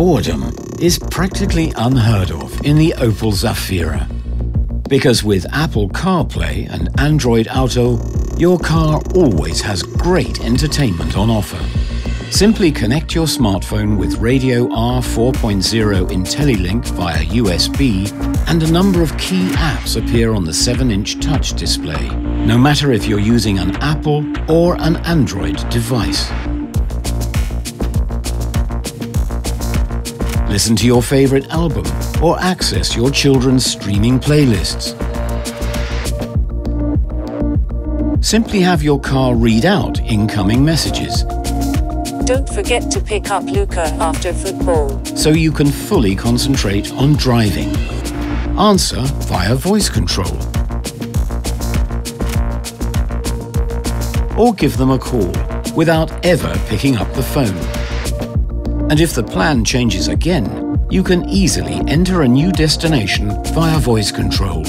boredom is practically unheard of in the Opel Zafira. Because with Apple CarPlay and Android Auto, your car always has great entertainment on offer. Simply connect your smartphone with Radio R 4.0 IntelliLink via USB, and a number of key apps appear on the 7-inch touch display, no matter if you're using an Apple or an Android device. Listen to your favorite album or access your children's streaming playlists. Simply have your car read out incoming messages. Don't forget to pick up Luca after football, so you can fully concentrate on driving. Answer via voice control. Or give them a call without ever picking up the phone. And if the plan changes again, you can easily enter a new destination via voice control.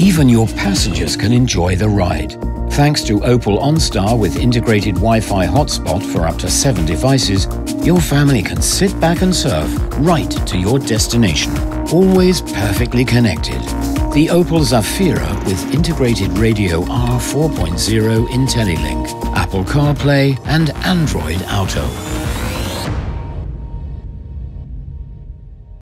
Even your passengers can enjoy the ride, thanks to Opel OnStar with integrated Wi-Fi hotspot for up to 7 devices. Your family can sit back and surf right to your destination, always perfectly connected. The Opel Zafira with integrated Radio R 4.0 IntelliLink, Apple CarPlay and Android Auto.